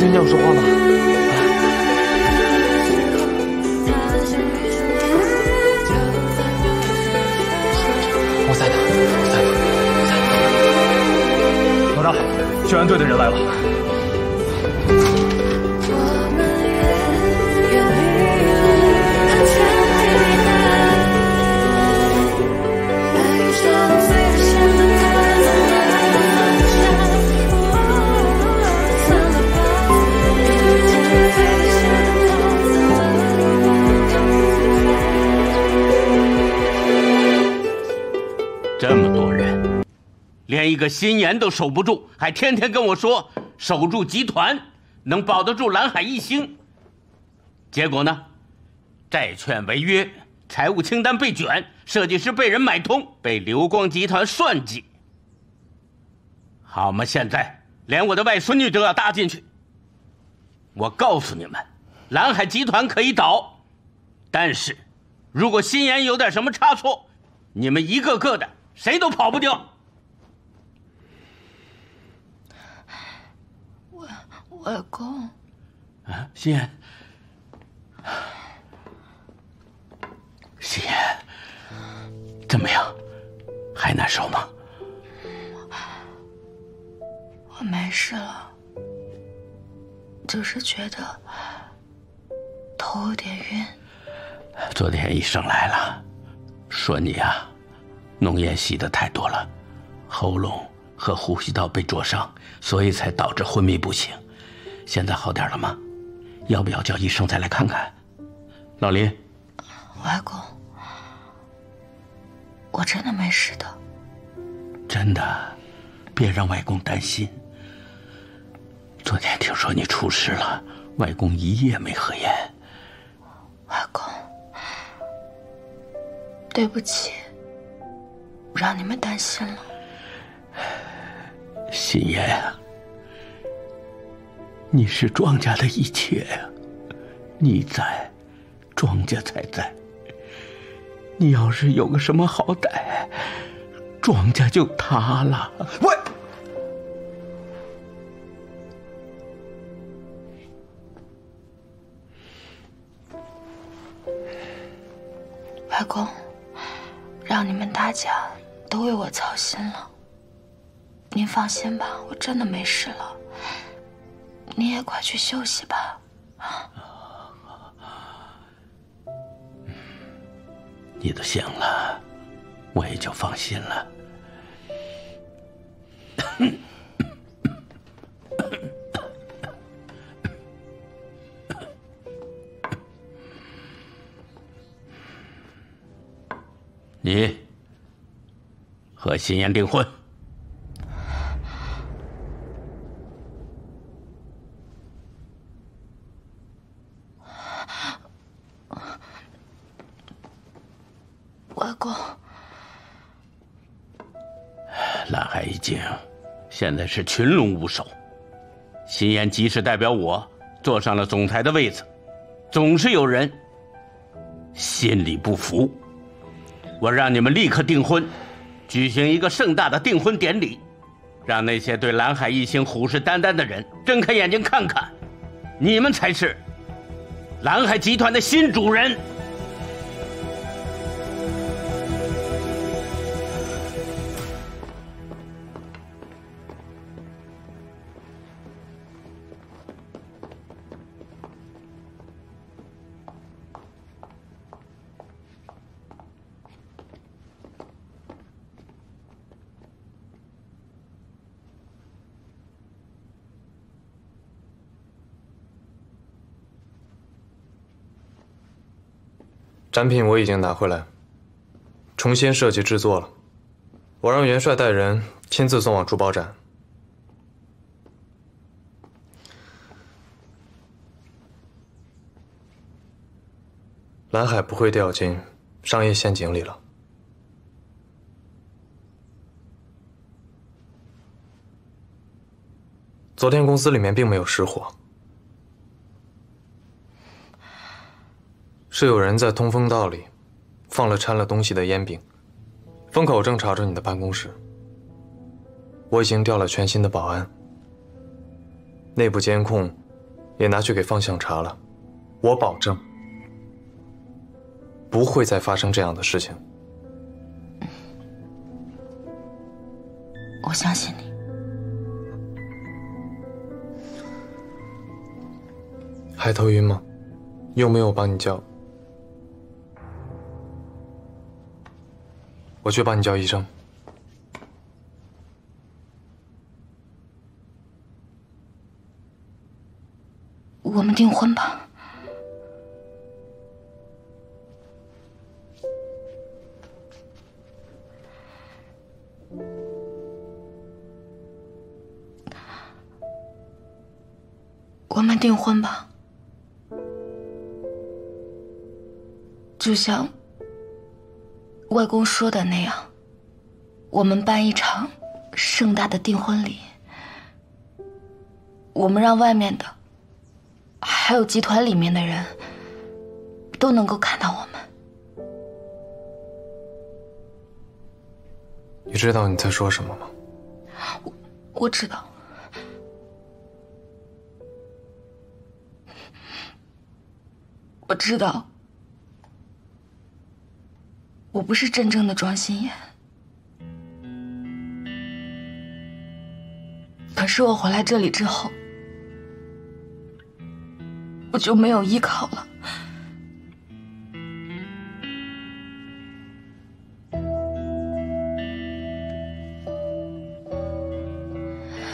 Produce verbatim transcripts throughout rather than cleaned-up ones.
真要说话吗？我在呢，我在呢，我在呢。老大，救援队的人来了。 这么多人，连一个心妍都守不住，还天天跟我说守住集团，能保得住蓝海一星。结果呢，债券违约，财务清单被卷，设计师被人买通，被流光集团算计。好嘛，现在连我的外孙女都要搭进去。我告诉你们，蓝海集团可以倒，但是如果心妍有点什么差错，你们一个个的。 谁都跑不掉。我我老公啊，心妍，心妍，怎么样？还难受吗？我没事了，只是觉得头有点晕。昨天医生来了，说你啊。 浓烟吸的太多了，喉咙和呼吸道被灼伤，所以才导致昏迷不醒。现在好点了吗？要不要叫医生再来看看？老林，外公，我真的没事的。真的，别让外公担心。昨天听说你出事了，外公一夜没合眼。外公，对不起。 让你们担心了，心妍啊，你是庄家的一切呀，你在，庄家才在。你要是有个什么好歹，庄家就塌了。我，外公，让你们大家。 都为我操心了，您放心吧，我真的没事了。你也快去休息吧。啊，嗯，你都醒了，我也就放心了。你。 和心妍订婚，外公。蓝海一境现在是群龙无首，心妍即使代表我坐上了总裁的位子，总是有人心里不服。我让你们立刻订婚。 举行一个盛大的订婚典礼，让那些对蓝海一星虎视眈眈的人睁开眼睛看看，你们才是蓝海集团的新主人。产品我已经拿回来，重新设计制作了。我让元帅带人亲自送往珠宝展。蓝海不会掉进商业陷阱里了。昨天公司里面并没有失火。 是有人在通风道里放了掺了东西的烟饼，风口正朝着你的办公室。我已经调了全新的保安，内部监控也拿去给方向查了。我保证，不会再发生这样的事情。我相信你。还头晕吗？有没有帮你叫？我去帮你叫医生。 我们订婚吧。我们订婚吧，就像外公说的那样，我们办一场盛大的订婚礼。我们让外面的。 还有集团里面的人都能够看到我们。你知道你在说什么吗？我我知道。我知道，我不是真正的庄心妍。可是我回来这里之后。 我就没有依靠了。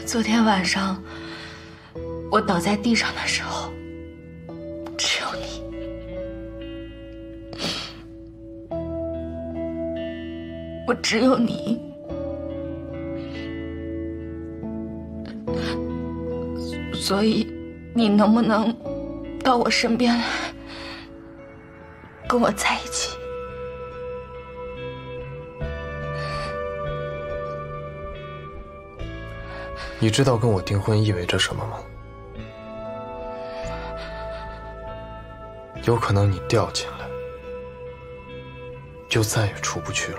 昨天晚上我倒在地上的时候，只有你。我只有你，所以你能不能？ 到我身边来，跟我在一起。你知道跟我订婚意味着什么吗？有可能你掉进来，就再也出不去了。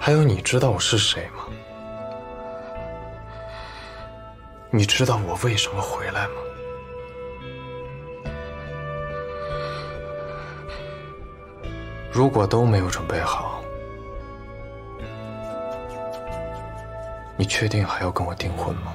还有，你知道我是谁吗？ 你知道我为什么回来吗？如果都没有准备好，你确定还要跟我订婚吗？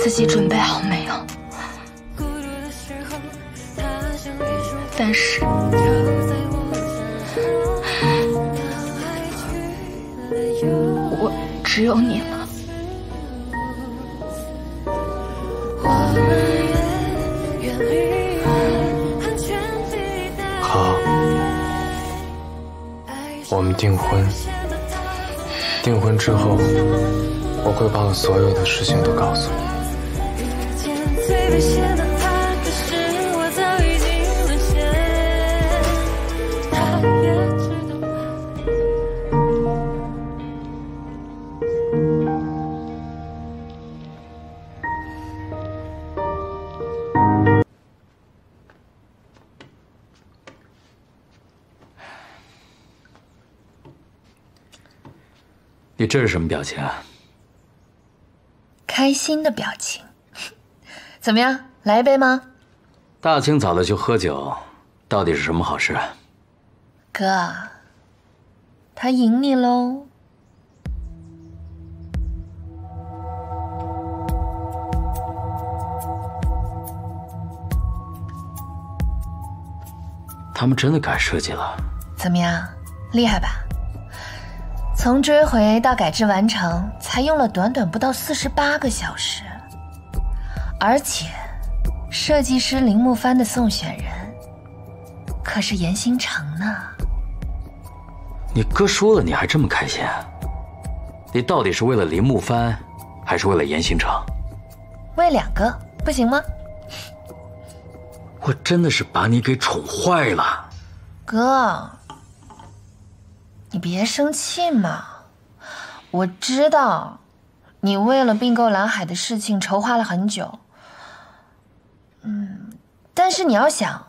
自己准备好没有？但是，我只有你了。 我们订婚，订婚之后，我会把我所有的事情都告诉你。你这是什么表情啊？开心的表情。怎么样，来一杯吗？大清早的就喝酒，到底是什么好事啊？哥，他赢你喽。他们真的改设计了？怎么样，厉害吧？ 从追回到改制完成，才用了短短不到四十八个小时，而且，设计师林木帆的送选人可是严新成呢。你哥输了，你还这么开心？你到底是为了林木帆，还是为了严新成？为两个不行吗？我真的是把你给宠坏了，哥。 你别生气嘛，我知道，你为了并购蓝海的事情筹划了很久。嗯，但是你要想，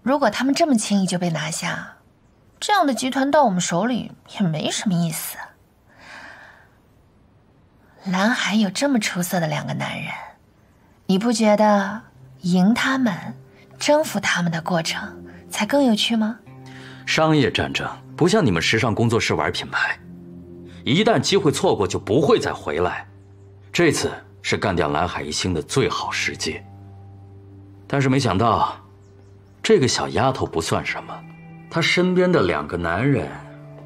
如果他们这么轻易就被拿下，这样的集团到我们手里也没什么意思。蓝海有这么出色的两个男人，你不觉得赢他们、征服他们的过程才更有趣吗？商业战争。 不像你们时尚工作室玩品牌，一旦机会错过就不会再回来。这次是干掉蓝海一星的最好时机。但是没想到，这个小丫头不算什么，她身边的两个男人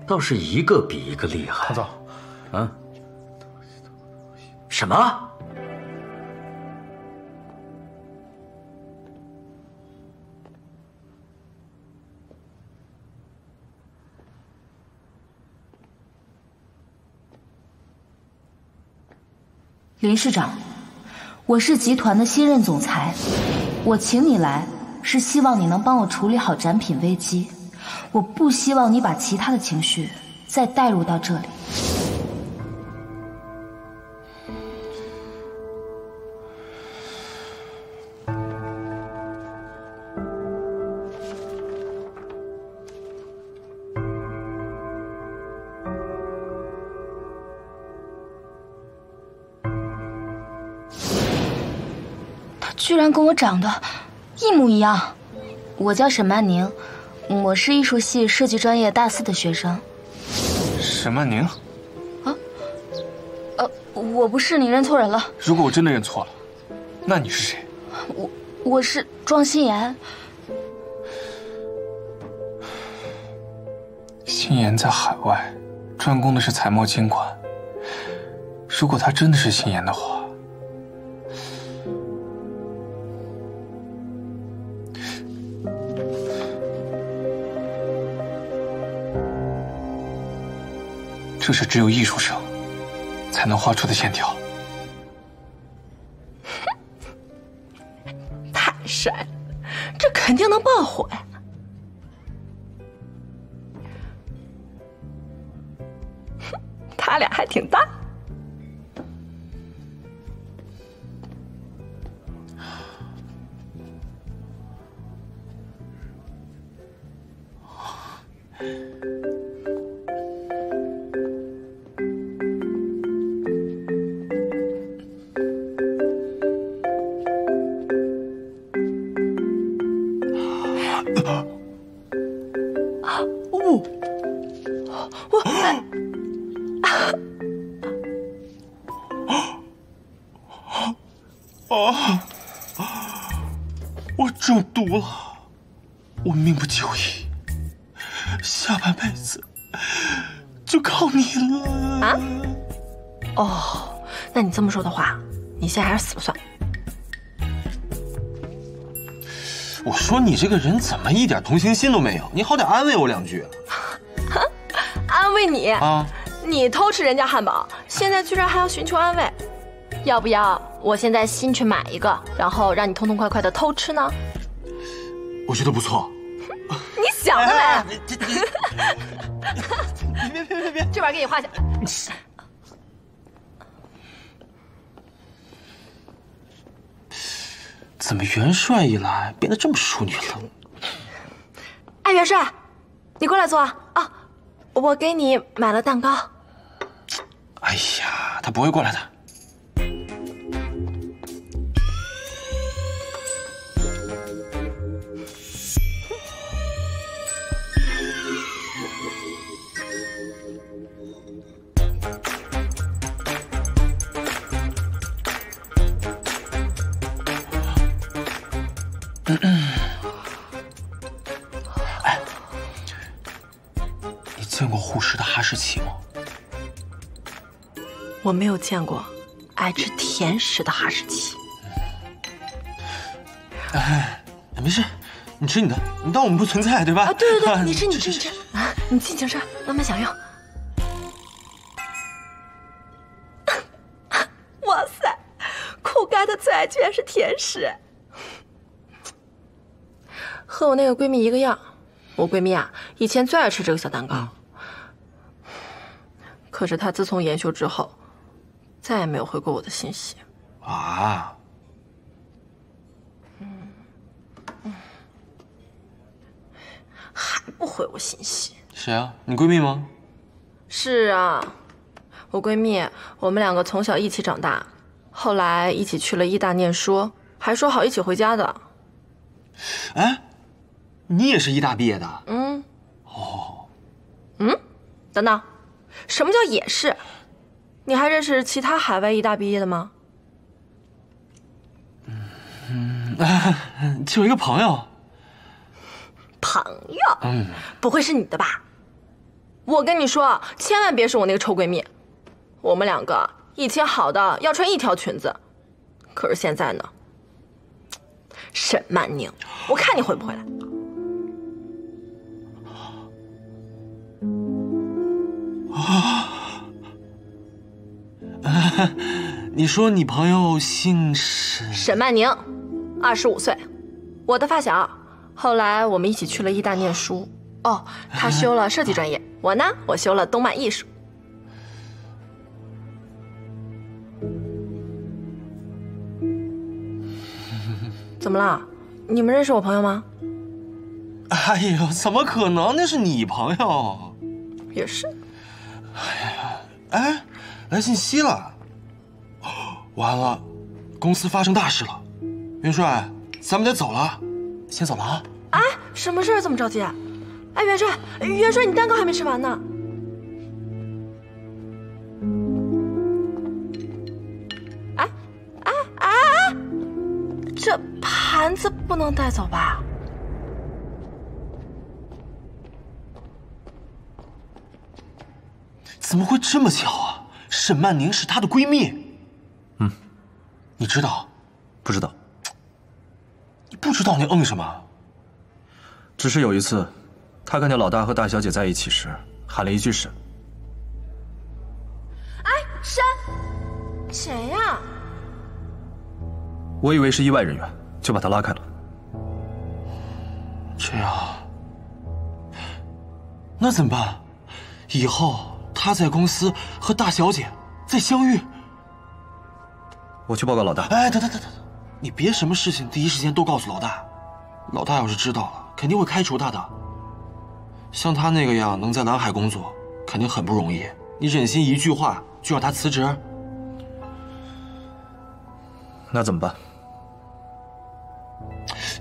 倒是一个比一个厉害。唐总，啊？什么？林市长，我是集团的新任总裁，我请你来是希望你能帮我处理好展品危机，我不希望你把其他的情绪再带入到这里。居然跟我长得一模一样！我叫沈曼宁，我是艺术系设计专业大四的学生。沈曼宁？啊？呃、啊，我不是，你认错人了。如果我真的认错了，那你是谁？我我是庄心妍。心妍在海外专攻的是财贸监管。如果她真的是心妍的话。 这是只有艺术生才能画出的线条，太帅了，这肯定能爆火呀！他俩还挺搭。啊！我中毒了，我命不久矣，下半辈子就靠你了。啊？哦，那你这么说的话，你现在还是死了算。我说你这个人怎么一点同情心都没有？你好歹安慰我两句。安慰你啊？你偷吃人家汉堡，现在居然还要寻求安慰，要不要？ 我现在新去买一个，然后让你痛痛快快的偷吃呢。我觉得不错。你想得美！别别别别别！这玩意儿给你画下。怎么元帅一来变得这么淑女了？哎，元帅，你过来坐啊！啊，我给你买了蛋糕。哎呀，他不会过来的。 哎，你见过护食的哈士奇吗？我没有见过爱吃甜食的哈士奇。哎，没事，你吃你的，你当我们不存在对吧？啊，对对对，你吃你吃你吃啊，你尽情吃，慢慢享用。 哇塞，酷盖的最爱居然是甜食。 和我那个闺蜜一个样，我闺蜜啊，以前最爱吃这个小蛋糕，可是她自从研修之后，再也没有回过我的信息。啊？嗯嗯，还不回我信息？谁啊？你闺蜜吗？是啊，我闺蜜，我们两个从小一起长大，后来一起去了医大念书，还说好一起回家的。哎。 你也是医大毕业的？嗯。哦。嗯？等等，什么叫也是？你还认识其他海外医大毕业的吗？嗯，就一个朋友。朋友？嗯。不会是你的吧？我跟你说，千万别是我那个臭闺蜜。我们两个以前好的要穿一条裙子，可是现在呢？沈曼宁，我看你回不回来。 啊，你说你朋友姓沈？沈曼宁，二十五岁，我的发小。后来我们一起去了医大念书。哦，他修了设计专业，我呢，我修了动漫艺术。怎么了？你们认识我朋友吗？哎呦，怎么可能？那是你朋友。也是。 哎呀，哎，来信息了！完了，公司发生大事了，元帅，咱们得走了，先走了啊！哎，什么事儿这么着急啊？哎，元帅，元帅，你蛋糕还没吃完呢。哎，哎哎哎，这盘子不能带走吧？ 怎么会这么巧啊？沈曼宁是她的闺蜜。嗯，你知道？不知道。你不知道你嗯什么？只是有一次，她看见老大和大小姐在一起时，喊了一句“沈”。哎，沈，谁呀？我以为是意外人员，就把她拉开了。这样，那怎么办？以后。 他在公司和大小姐在相遇，我去报告老大。哎，等等等等，你别什么事情第一时间都告诉老大，老大要是知道了，肯定会开除他的。像他那个样能在南海工作，肯定很不容易。你忍心一句话就让他辞职？那怎么办？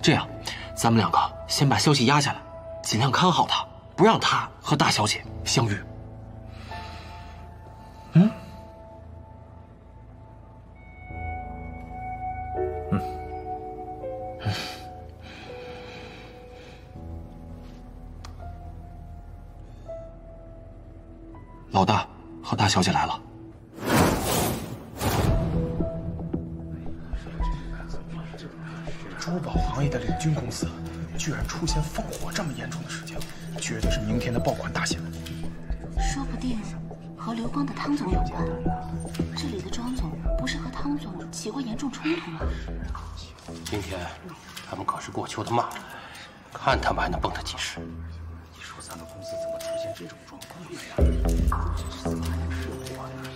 这样，咱们两个先把消息压下来，尽量看好他，不让他和大小姐相遇。 嗯。老大和大小姐来了。珠宝行业的领军公司，居然出现放火这么严重的事情，绝对是明天的爆款大新闻。说不定和刘光的汤总有关。这里的庄总不是和汤总起过严重冲突吗？今天他们可是过秋的骂了，看他们还能蹦跶几时。 咱们公司怎么出现这种状况呀？这是怎么还能吃活呢？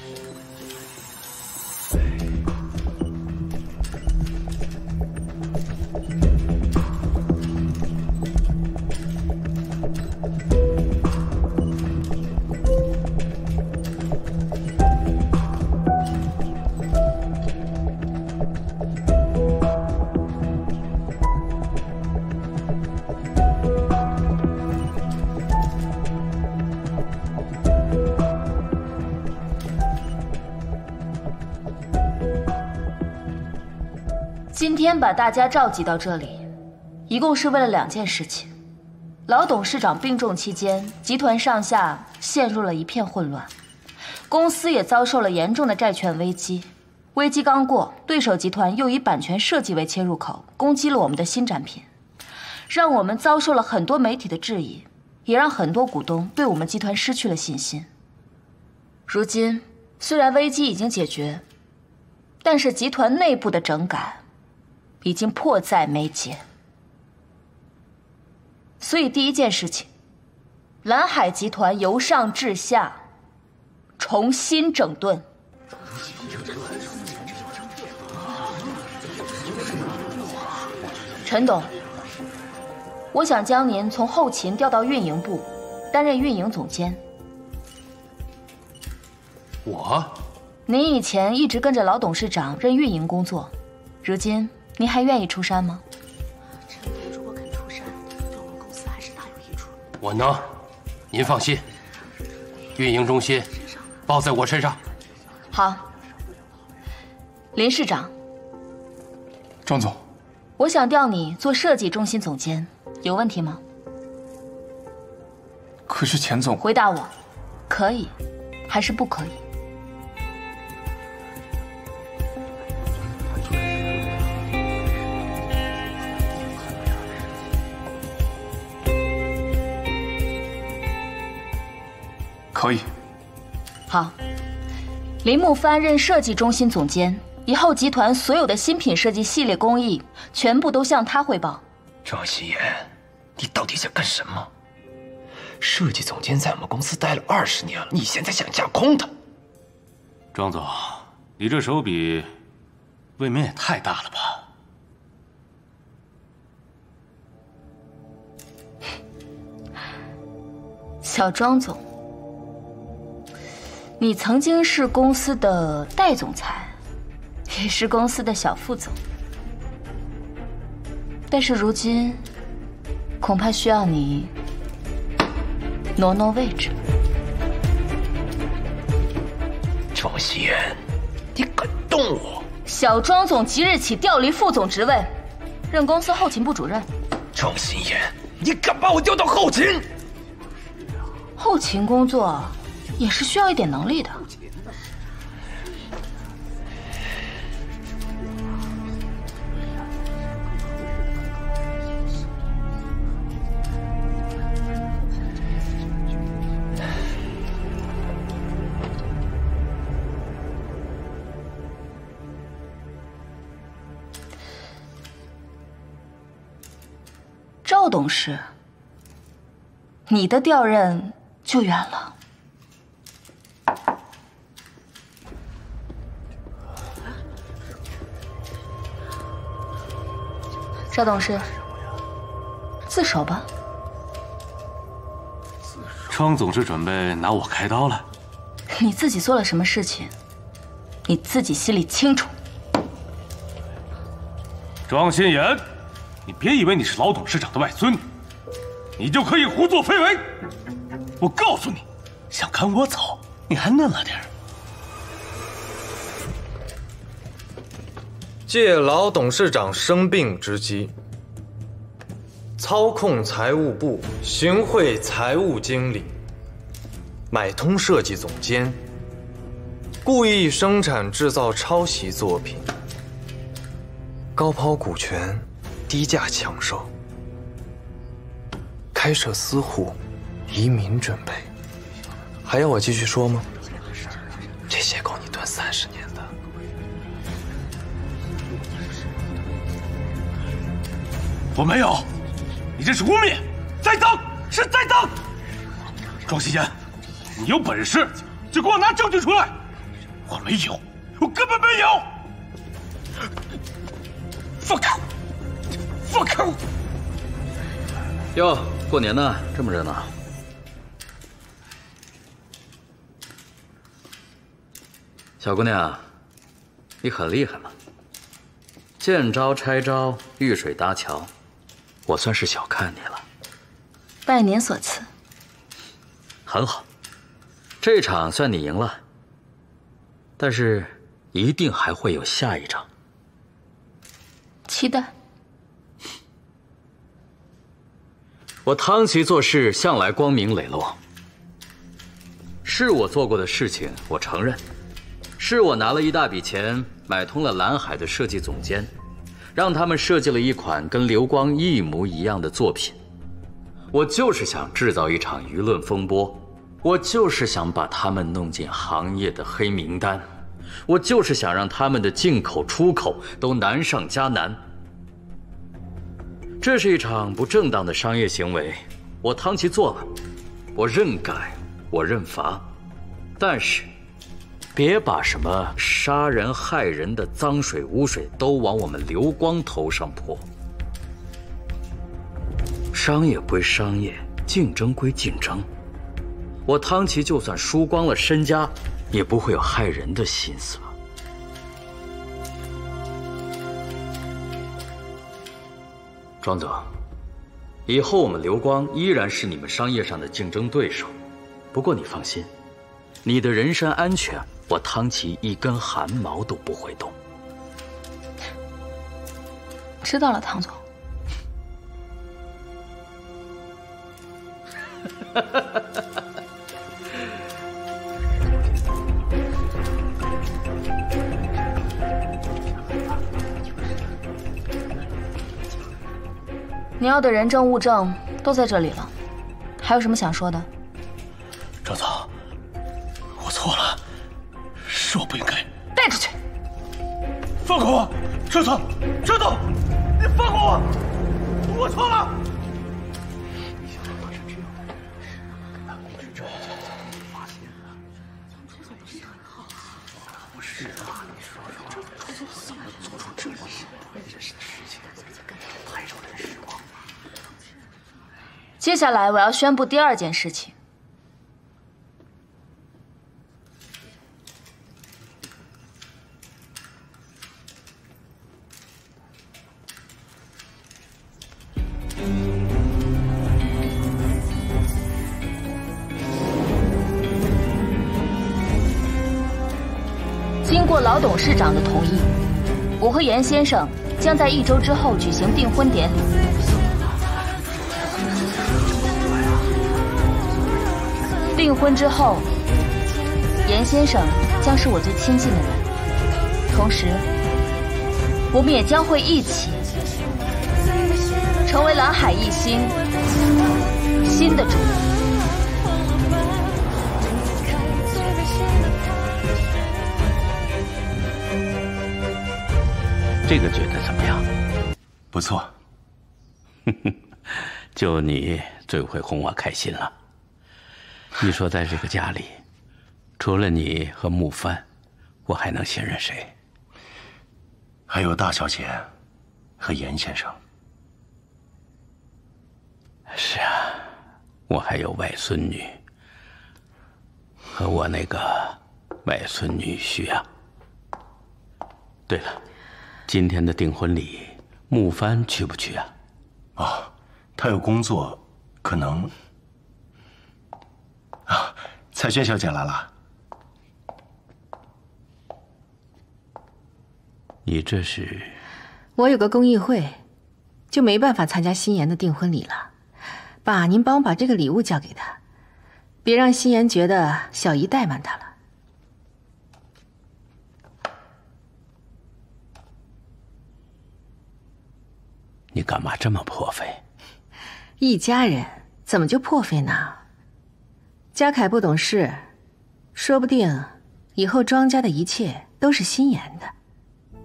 今天把大家召集到这里，一共是为了两件事情。老董事长病重期间，集团上下陷入了一片混乱，公司也遭受了严重的债券危机。危机刚过，对手集团又以版权设计为切入口，攻击了我们的新产品，让我们遭受了很多媒体的质疑，也让很多股东对我们集团失去了信心。如今虽然危机已经解决，但是集团内部的整改 已经迫在眉睫，所以第一件事情，蓝海集团由上至下重新整顿。陈董，我想将您从后勤调到运营部，担任运营总监。我？您以前一直跟着老董事长任运营工作，如今 您还愿意出山吗？陈董如果肯出山，对我们公司还是大有益处。我能，您放心，运营中心包在我身上。好，林市长，庄总，我想调你做设计中心总监，有问题吗？可是钱总，回答我，可以还是不可以？ 可以。好，林木帆任设计中心总监，以后集团所有的新品设计系列工艺全部都向他汇报。张希言，你到底想干什么？设计总监在我们公司待了二十年了，你现在想架空他？庄总，你这手笔未免也太大了吧？小庄总， 你曾经是公司的代总裁，也是公司的小副总，但是如今恐怕需要你挪挪位置。庄希言，你敢动我？小庄总即日起调离副总职位，任公司后勤部主任。庄希言，你敢把我调到后勤？后勤工作 也是需要一点能力的。赵董事，你的调任就远了。 赵董事，自首吧。庄总是准备拿我开刀了。你自己做了什么事情，你自己心里清楚。庄心妍，你别以为你是老董事长的外孙女，你就可以胡作非为。我告诉你，想赶我走，你还嫩了点儿。 借老董事长生病之机，操控财务部，行贿财务经理，买通设计总监，故意生产制造抄袭作品，高抛股权，低价抢售，开设私户，移民准备。还要我继续说吗？这些够你蹲三十年的。 我没有，你这是污蔑！再等，是再等。庄希言，你有本事就给我拿证据出来！我没有，我根本没有。放开我！放开我！哟，过年呢，这么热闹。小姑娘，你很厉害嘛，见招拆招，遇水搭桥。 我算是小看你了，拜您所赐。很好，这场算你赢了，但是一定还会有下一场。期待。我汤奇做事向来光明磊落，是我做过的事情，我承认，是我拿了一大笔钱买通了蓝海的设计总监。 让他们设计了一款跟流光一模一样的作品，我就是想制造一场舆论风波，我就是想把他们弄进行业的黑名单，我就是想让他们的进口、出口都难上加难。这是一场不正当的商业行为，我汤奇做了，我认改，我认罚，但是。 别把什么杀人害人的脏水污水都往我们流光头上泼。商业归商业，竞争归竞争。我汤奇就算输光了身家，也不会有害人的心思吧？庄总，以后我们流光依然是你们商业上的竞争对手，不过你放心，你的人身安全。 我汤奇一根汗毛都不会动。知道了，唐总。你要的人证物证都在这里了，还有什么想说的？张总，我错了。 是我不应该带出去！放过我，周总，周总，你放过我，我错了。接下来我要宣布第二件事情。 老董事长的同意，我和袁先生将在一周之后举行订婚典礼。订婚之后，袁先生将是我最亲近的人，同时，我们也将会一起成为蓝海一星新的主人。 这个觉得怎么样？不错，哼哼，就你最会哄我开心了。你说，在这个家里，除了你和慕帆，我还能信任谁？还有大小姐和严先生。是啊，我还有外孙女和我那个外孙女婿啊。对了。 今天的订婚礼，慕帆去不去啊？哦，他有工作，可能。啊，彩萱小姐来了。你这是？我有个公益会，就没办法参加心妍的订婚礼了。爸，您帮我把这个礼物交给她，别让心妍觉得小姨怠慢她了。 你干嘛这么破费？一家人怎么就破费呢？嘉凯不懂事，说不定以后庄家的一切都是心妍的。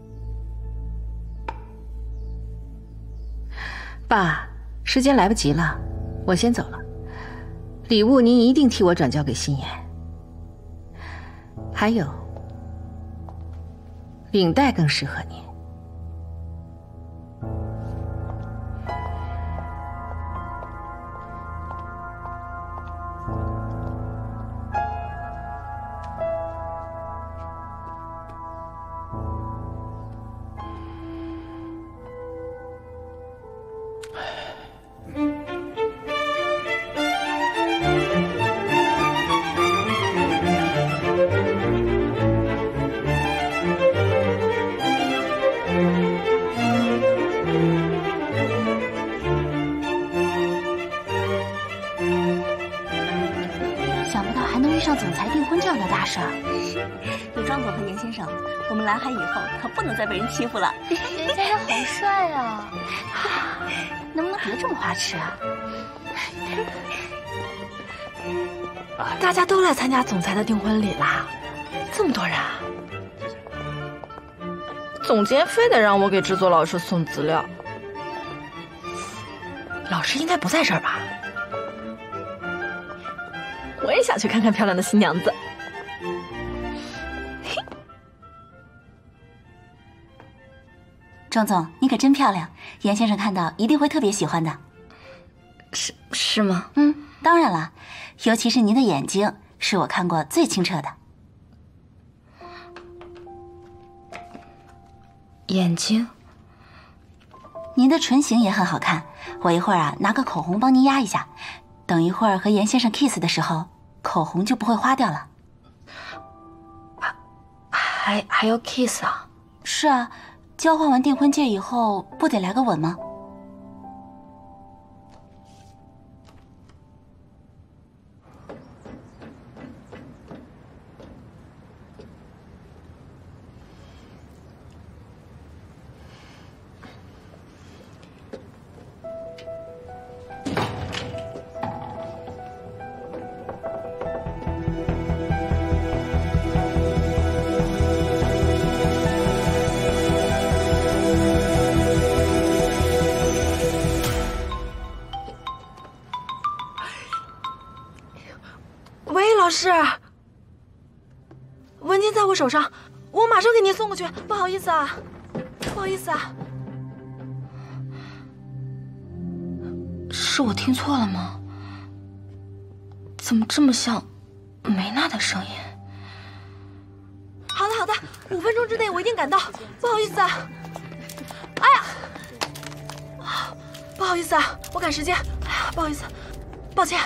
爸，时间来不及了，我先走了。礼物您一定替我转交给心妍。还有，领带更适合您。 欺负了，人家好帅啊！能不能别这么花痴啊？大家都来参加总裁的订婚礼啦，这么多人啊！总监非得让我给制作老师送资料，老师应该不在这儿吧？我也想去看看漂亮的新娘子。 庄总，你可真漂亮，严先生看到一定会特别喜欢的。是是吗？嗯，当然了，尤其是您的眼睛，是我看过最清澈的。眼睛，您的唇形也很好看，我一会儿啊拿个口红帮您压一下，等一会儿和严先生 kiss 的时候，口红就不会花掉了。还还还要 kiss 啊？是啊。 交换完订婚戒以后，不得来个吻吗？是，文件在我手上，我马上给您送过去。不好意思啊，不好意思啊，是我听错了吗？怎么这么像梅娜的声音？好的好的，五分钟之内我一定赶到。不好意思啊，哎呀，不好意思啊，我赶时间，哎呀，不好意思，抱歉。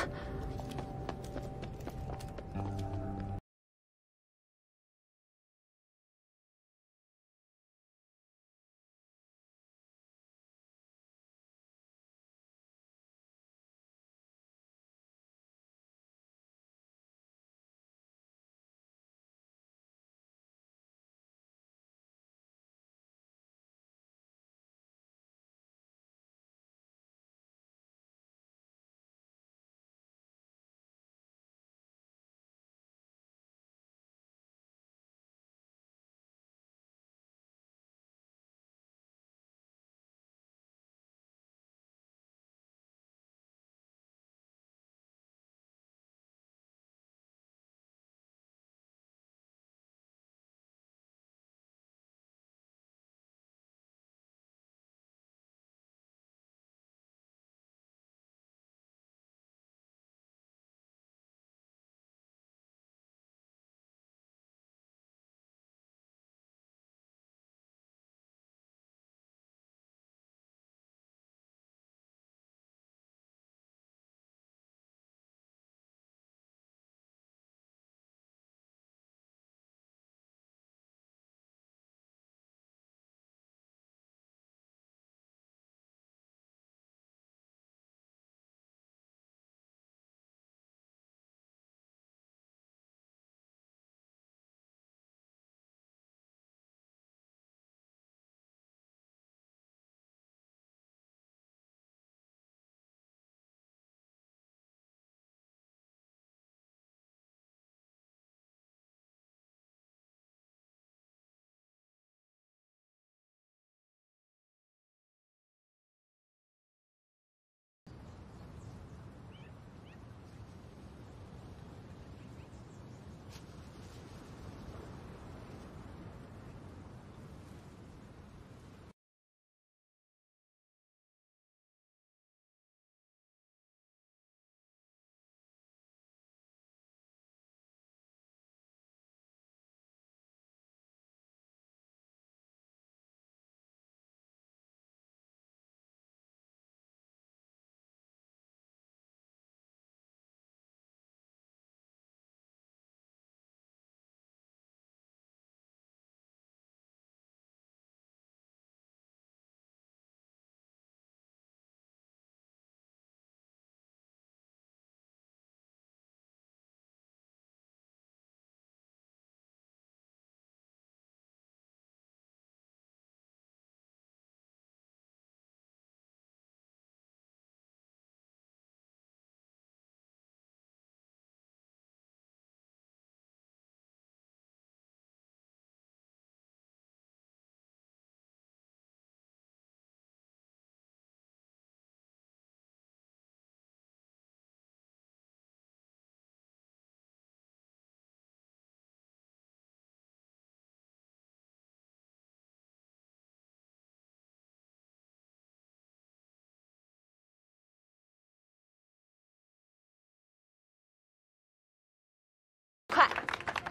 快，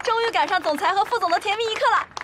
终于赶上总裁和副总的甜蜜一刻了。